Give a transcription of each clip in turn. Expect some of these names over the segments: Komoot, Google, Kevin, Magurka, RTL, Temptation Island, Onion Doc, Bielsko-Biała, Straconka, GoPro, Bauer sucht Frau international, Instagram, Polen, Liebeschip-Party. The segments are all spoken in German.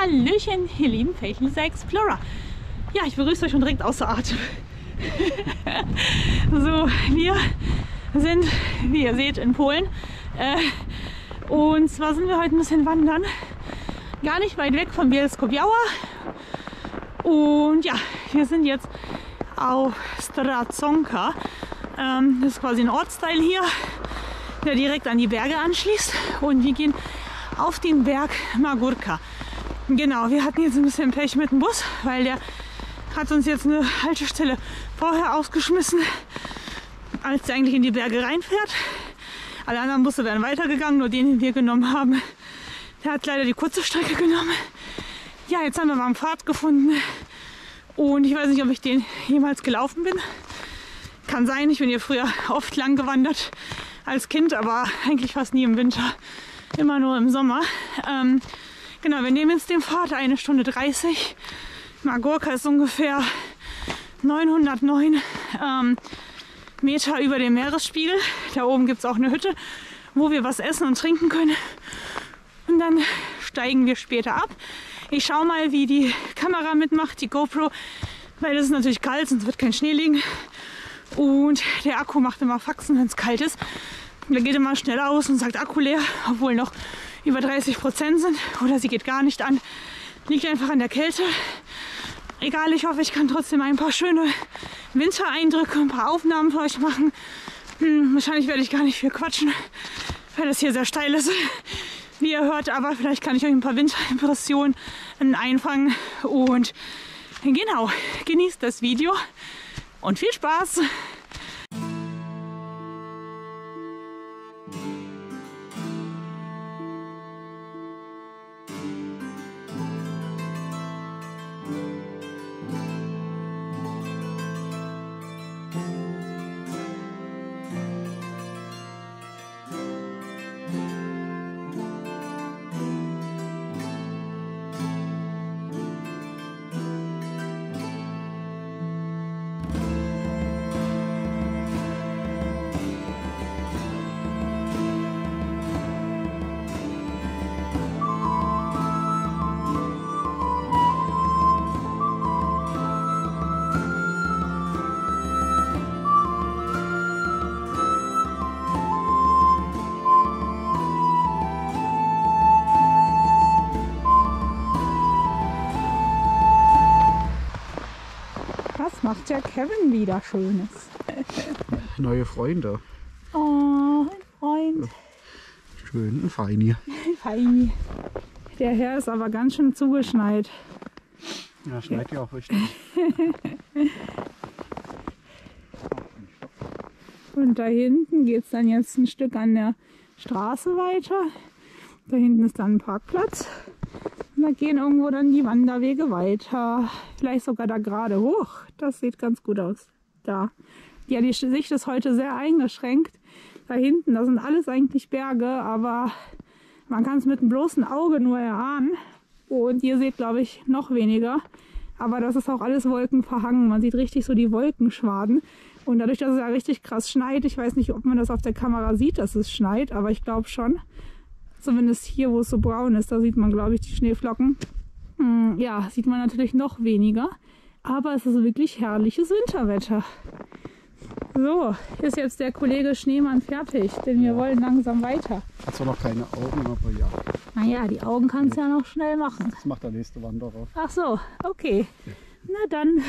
Hallöchen, ihr lieben Fatal Explorer. Ja, ich begrüße euch schon direkt außer Atem. So, wir sind, wie ihr seht, in Polen. Und zwar sind wir heute ein bisschen wandern. Gar nicht weit weg von Bielsko-Biała. Und ja, wir sind jetzt auf Straconka. Das ist quasi ein Ortsteil hier, der direkt an die Berge anschließt. Und wir gehen auf den Berg Magurka. Genau, wir hatten jetzt ein bisschen Pech mit dem Bus, weil der hat uns jetzt eine Haltestelle vorher ausgeschmissen, als der eigentlich in die Berge reinfährt. Alle anderen Busse wären weitergegangen, nur den wir genommen haben, der hat leider die kurze Strecke genommen. Ja, jetzt haben wir mal einen Pfad gefunden und ich weiß nicht, ob ich den jemals gelaufen bin. Kann sein, ich bin hier früher oft lang gewandert als Kind, aber eigentlich fast nie im Winter, immer nur im Sommer. Genau, wir nehmen jetzt den Pfad, 1 Stunde 30. Magurka ist ungefähr 909 Meter über dem Meeresspiegel. Da oben gibt es auch eine Hütte, wo wir was essen und trinken können. Und dann steigen wir später ab. Ich schaue mal, wie die Kamera mitmacht, die GoPro, weil es ist natürlich kalt, sonst wird kein Schnee liegen. Und der Akku macht immer Faxen, wenn es kalt ist. Und der geht immer schnell aus und sagt Akku leer, obwohl noch über 30% sind, oder sie geht gar nicht an. Liegt einfach an der Kälte. Egal, ich hoffe, ich kann trotzdem ein paar schöne Wintereindrücke, ein paar Aufnahmen für euch machen. Wahrscheinlich werde ich gar nicht viel quatschen, weil das hier sehr steil ist, wie ihr hört. Aber vielleicht kann ich euch ein paar Winterimpressionen einfangen. Und genau, genießt das Video und viel Spaß! Macht ja Kevin wieder Schönes. Neue Freunde. Oh, ein Freund. Schön, ein Feini. Feini. Der Herr ist aber ganz schön zugeschneit. Ja, schneit ja auch richtig. Und da hinten geht es dann jetzt ein Stück an der Straße weiter. Da hinten ist dann ein Parkplatz. Und da gehen irgendwo dann die Wanderwege weiter. Vielleicht sogar da gerade hoch. Das sieht ganz gut aus. Da. Ja, die Sicht ist heute sehr eingeschränkt. Da hinten, das sind alles eigentlich Berge, aber man kann es mit dem bloßen Auge nur erahnen. Und ihr seht, glaube ich, noch weniger. Aber das ist auch alles wolkenverhangen. Man sieht richtig so die Wolkenschwaden. Und dadurch, dass es ja richtig krass schneit, ich weiß nicht, ob man das auf der Kamera sieht, dass es schneit, aber ich glaube schon. Zumindest hier, wo es so braun ist, da sieht man, glaube ich, die Schneeflocken. Ja, sieht man natürlich noch weniger. Aber es ist wirklich herrliches Winterwetter. So, ist jetzt der Kollege Schneemann fertig, denn wir wollen langsam weiter. Hat zwar noch keine Augen, aber ja. Naja, die Augen kannst du ja noch schnell machen. Das macht der nächste Wanderer. Ach so, okay. Ja. Na dann.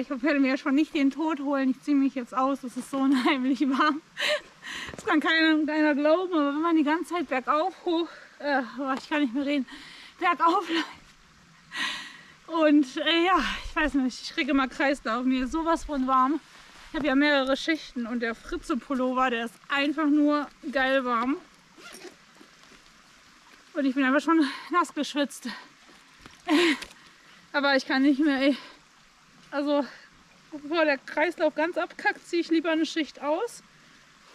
Ich werde mir ja schon nicht den Tod holen. Ich ziehe mich jetzt aus. Es ist so unheimlich warm. Das kann keiner glauben. Aber wenn man die ganze Zeit bergauf hoch, ich kann nicht mehr reden, bergauf läuft. Und ja, ich weiß nicht, ich kriege immer Kreislauf. Mir ist sowas von warm. Ich habe ja mehrere Schichten und der Fritze-Pullover, der ist einfach nur geil warm. Und ich bin einfach schon nass geschwitzt. Aber ich kann nicht mehr, ey. Also, bevor der Kreislauf ganz abkackt, ziehe ich lieber eine Schicht aus.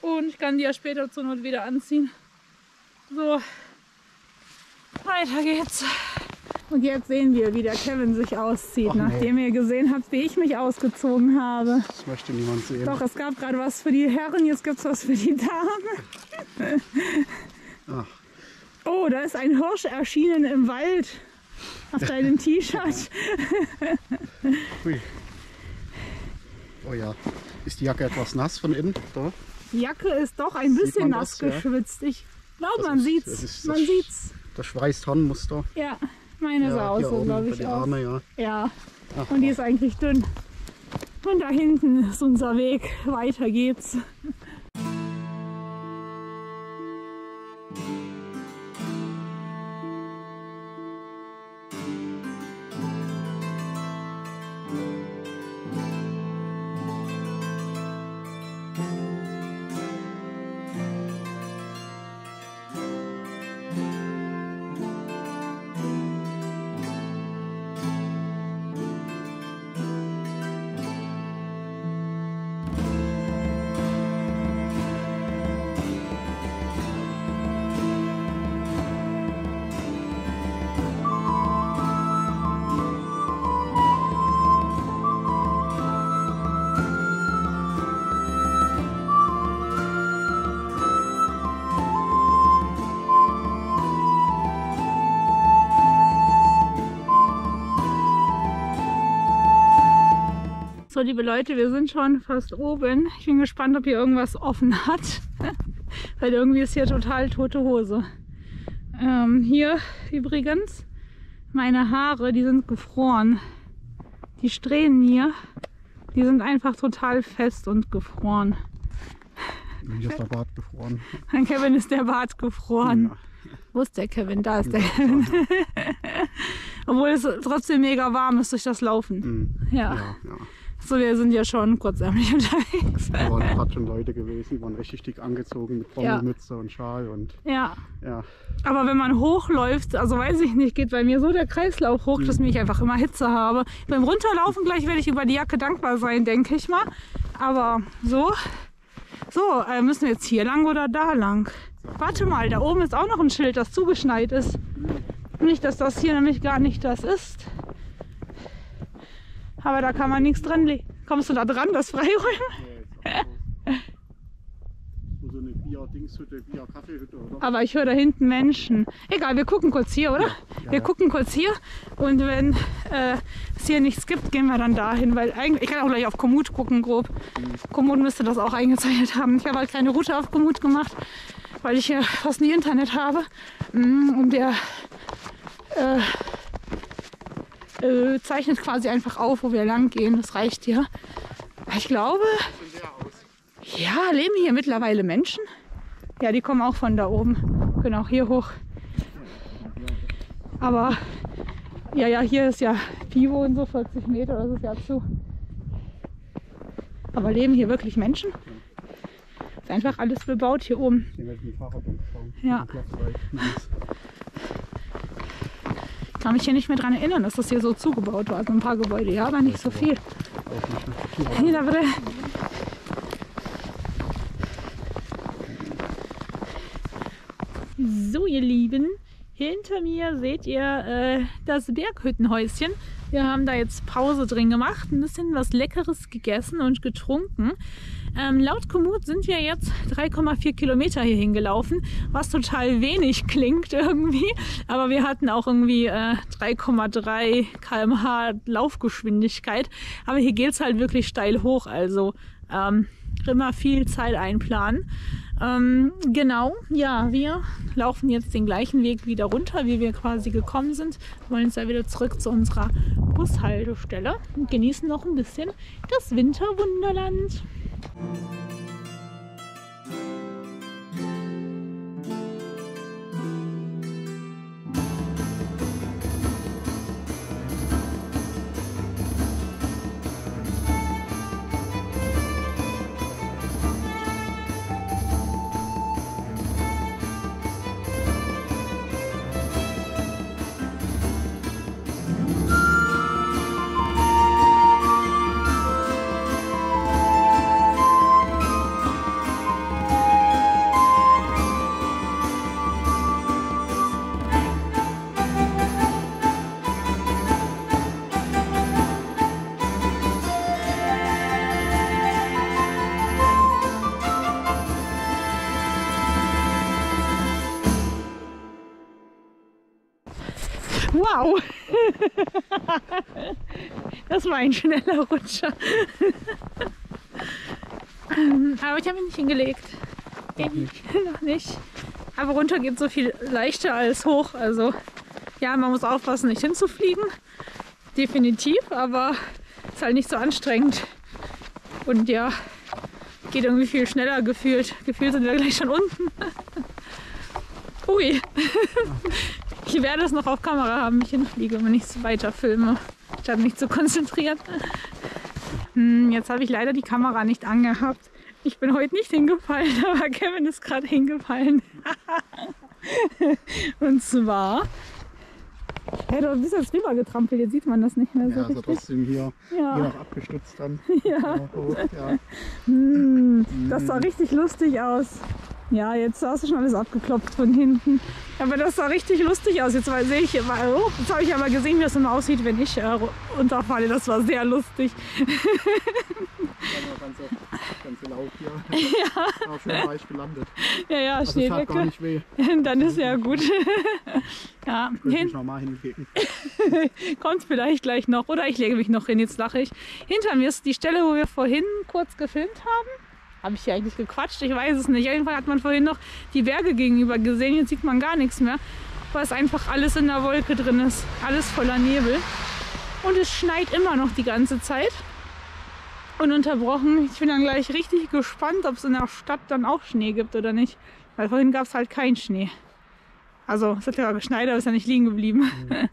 Und ich kann die ja später zur Not wieder anziehen. So, weiter geht's. Und jetzt sehen wir, wie der Kevin sich auszieht, nachdem ihr gesehen habt, wie ich mich ausgezogen habe. Das möchte niemand sehen. Doch, es gab gerade was für die Herren, jetzt gibt es was für die Damen. Ach. Oh, da ist ein Hirsch erschienen im Wald auf deinem T-Shirt. Oh ja, ist die Jacke etwas nass von innen? Da? Die Jacke ist doch ein bisschen nass geschwitzt. Ja? Ich glaube, man sieht's. Das Schweißhornmuster. Ja. Meine sah aus so, glaube ich, auch. Ja. Ach, und die ist eigentlich dünn. Und da hinten ist unser Weg. Weiter geht's. So, liebe Leute, wir sind schon fast oben. Ich bin gespannt, ob hier irgendwas offen hat, weil irgendwie ist hier total tote Hose. Hier übrigens, meine Haare, die sind gefroren. Die Strähnen hier, die sind einfach total fest und gefroren. Mir ist der Bart gefroren. An Kevin ist der Bart gefroren. Ja. Wo ist der Kevin? Da ist der Kevin. Obwohl es trotzdem mega warm ist durch das Laufen. Mhm. Ja. So, wir sind ja schon kurzärmlich unterwegs. Da waren gerade schon Leute gewesen, die waren richtig dick angezogen mit braune Mütze und Schal. Und ja. Aber wenn man hochläuft, also weiß ich nicht, geht bei mir so der Kreislauf hoch, dass ich einfach immer Hitze habe. Beim Runterlaufen gleich werde ich über die Jacke dankbar sein, denke ich mal. Aber so, müssen wir jetzt hier lang oder da lang? Warte mal, da oben ist auch noch ein Schild, das zugeschneit ist. Nicht, dass das hier nämlich gar nicht das ist. Aber da kann man nichts dran legen. Kommst du da dran, das Freiräumen? So eine Bier-Dingshütte, Bier-Kaffeehütte, oder? Aber ich höre da hinten Menschen. Egal, wir gucken kurz hier, oder? Ja, wir gucken kurz hier und wenn es hier nichts gibt, gehen wir dann dahin. Weil eigentlich, ich kann auch gleich auf Komoot gucken, grob. Komoot müsste das auch eingezeichnet haben. Ich habe halt keine Route auf Komoot gemacht, weil ich hier fast nie Internet habe. Und der zeichnet quasi einfach auf, wo wir lang gehen. Das reicht hier. Ich glaube, leben hier mittlerweile Menschen. Ja, die kommen auch von da oben. Können auch hier hoch. Aber ja, hier ist ja Pivo und so, 40 Meter, das ist ja zu. Aber leben hier wirklich Menschen? Ist einfach alles bebaut hier oben. Ja. Ich kann mich hier nicht mehr daran erinnern, dass das hier so zugebaut war. Also ein paar Gebäude, ja, aber nicht so viel. So, ihr Lieben, hinter mir seht ihr das Berghüttenhäuschen. Wir haben da jetzt Pause drin gemacht, ein bisschen was Leckeres gegessen und getrunken. Laut Komoot sind wir jetzt 3,4 Kilometer hier hingelaufen, was total wenig klingt irgendwie. Aber wir hatten auch irgendwie 3,3 km/h Laufgeschwindigkeit. Aber hier geht es halt wirklich steil hoch, also immer viel Zeit einplanen. Genau, ja, wir laufen jetzt den gleichen Weg wieder runter, wie wir quasi gekommen sind. Wir wollen uns da wieder zurück zu unserer Bushaltestelle und genießen noch ein bisschen das Winterwunderland. Wow! Das war ein schneller Rutscher. Aber ich habe ihn nicht hingelegt. Noch nicht. Aber runter geht so viel leichter als hoch. Also ja, man muss aufpassen, nicht hinzufliegen. Definitiv, aber ist halt nicht so anstrengend. Und ja, geht irgendwie viel schneller gefühlt. Gefühlt sind wir gleich schon unten. Ui. Ich werde es noch auf Kamera haben, ich hinfliege, wenn ich es weiter filme. Statt mich zu konzentrieren. Jetzt habe ich leider die Kamera nicht angehabt. Ich bin heute nicht hingefallen, aber Kevin ist gerade hingefallen. Und zwar... Hey, du bist jetzt rüber getrampelt, jetzt sieht man das nicht mehr so. Ja, also richtig. Trotzdem hier noch abgestützt dann. Ja. Das sah richtig lustig aus. Ja, jetzt hast du schon alles abgeklopft von hinten. Aber das sah richtig lustig aus. Jetzt sehe ich immer, oh, jetzt habe ich aber gesehen, wie das immer aussieht, wenn ich runterfalle. Das war sehr lustig. Ganze Lauf hier. Ja. Auch schon weich gelandet. Ja, ja, also Schneedecke. Tat gar nicht weh. Dann ist ja gut. Ja, ich könnte mich nochmal hinlegen. Kommt vielleicht gleich noch. Oder ich lege mich noch hin, jetzt lache ich. Hinter mir ist die Stelle, wo wir vorhin kurz gefilmt haben. Habe ich hier eigentlich gequatscht? Ich weiß es nicht. Jedenfalls hat man vorhin noch die Berge gegenüber gesehen. Jetzt sieht man gar nichts mehr, weil es einfach alles in der Wolke drin ist. Alles voller Nebel. Und es schneit immer noch die ganze Zeit. Ununterbrochen. Ich bin dann gleich richtig gespannt, ob es in der Stadt dann auch Schnee gibt oder nicht. Weil vorhin gab es halt keinen Schnee. Also es hat ja geschneit, aber ist ja nicht liegen geblieben. Mhm.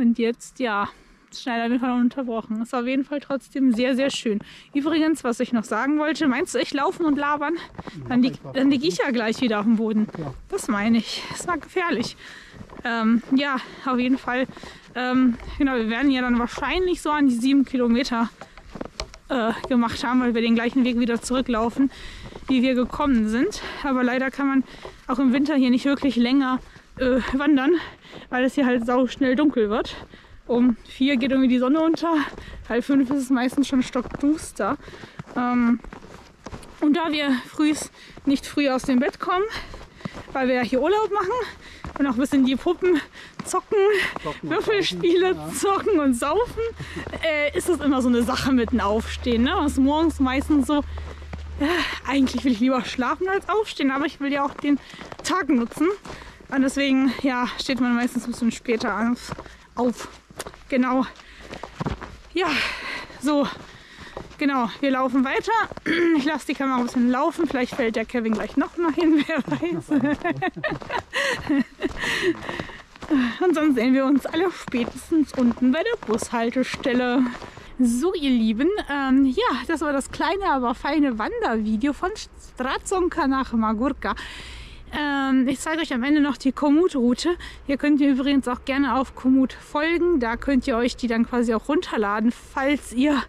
Und jetzt, ja... Es schneit auf jeden Fall ununterbrochen. Ist auf jeden Fall trotzdem sehr, sehr schön. Übrigens, was ich noch sagen wollte, meinst du, ich laufen und labern? Dann liege ich ja gleich wieder auf dem Boden. Ja. Das meine ich. Das war gefährlich. Ja, auf jeden Fall. Genau, wir werden ja dann wahrscheinlich so an die 7 Kilometer gemacht haben, weil wir den gleichen Weg wieder zurücklaufen, wie wir gekommen sind. Aber leider kann man auch im Winter hier nicht wirklich länger wandern, weil es hier halt sau schnell dunkel wird. Um 4 geht irgendwie die Sonne unter, halb 5 ist es meistens schon stockduster. Und da wir nicht früh aus dem Bett kommen, weil wir ja hier Urlaub machen und auch ein bisschen die Puppen zocken Würfelspiele zocken und saufen, ist das immer so eine Sache mit dem Aufstehen. Ne? Das ist morgens meistens so, eigentlich will ich lieber schlafen als aufstehen, aber ich will ja auch den Tag nutzen. Und deswegen ja, steht man meistens ein bisschen später auf. Genau. Ja, so. Genau, wir laufen weiter. Ich lasse die Kamera ein bisschen laufen. Vielleicht fällt der Kevin gleich nochmal hin, wer weiß. Und sonst sehen wir uns alle spätestens unten bei der Bushaltestelle. So, ihr Lieben, ja, das war das kleine, aber feine Wandervideo von Straconka nach Magurka. Ich zeige euch am Ende noch die Komoot-Route. Ihr könnt mir übrigens auch gerne auf Komoot folgen. Da könnt ihr euch die dann quasi auch runterladen, falls ihr...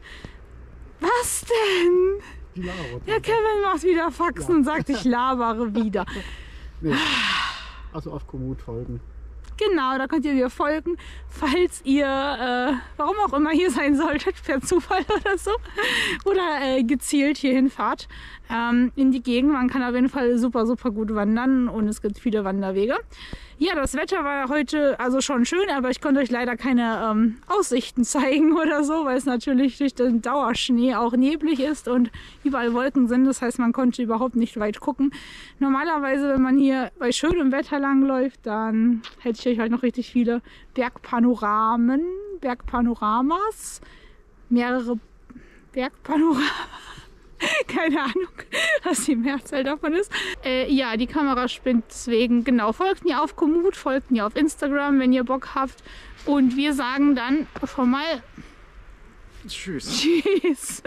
Was denn? Die labert. Ja, Kevin macht wieder Faxen und sagt, ich labere wieder. Nee. Also auf Komoot folgen. Genau, da könnt ihr mir folgen, falls ihr, warum auch immer hier sein solltet, per Zufall oder so, oder gezielt hier hinfahrt in die Gegend. Man kann auf jeden Fall super, super gut wandern und es gibt viele Wanderwege. Ja, das Wetter war heute also schon schön, aber ich konnte euch leider keine Aussichten zeigen oder so, weil es natürlich durch den Dauerschnee auch neblig ist und überall Wolken sind. Das heißt, man konnte überhaupt nicht weit gucken. Normalerweise, wenn man hier bei schönem Wetter langläuft, dann hätte ich euch halt noch richtig viele Bergpanoramas, mehrere Bergpanoramen. Keine Ahnung, was die Mehrzahl davon ist. Ja, die Kamera spinnt deswegen. Genau, folgt mir auf Komoot, folgt mir auf Instagram, wenn ihr Bock habt. Und wir sagen dann schon mal... Tschüss. Tschüss.